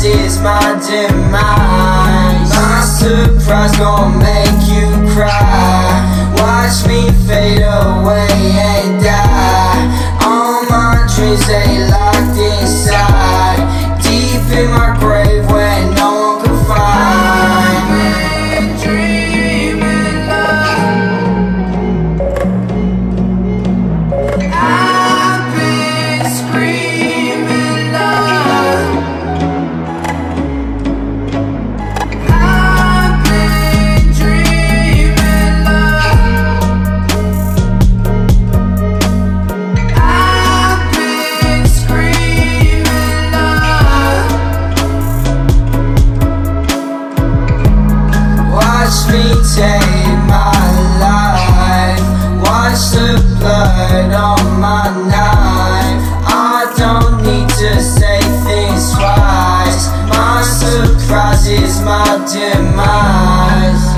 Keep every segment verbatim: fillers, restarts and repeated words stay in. Is my demise. My surprise gon' make you cry. Watch me fade away and die. All my dreams they locked inside, deep in my grave where no one can find. Dreaming love, I've been screaming love. Is my demise.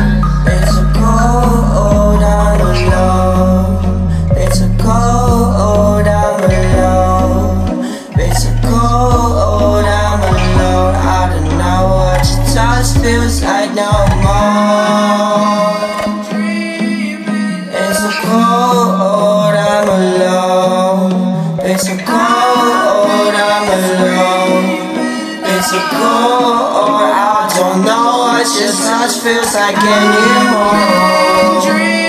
There's a cold I'm alone. There's a cold I'm alone. There's a cold I'm alone. I don't know what your touch feels like no more. There's a cold I'm alone. There's a cold I'm alone. There's a cold. Don't know what your touch feels like anymore.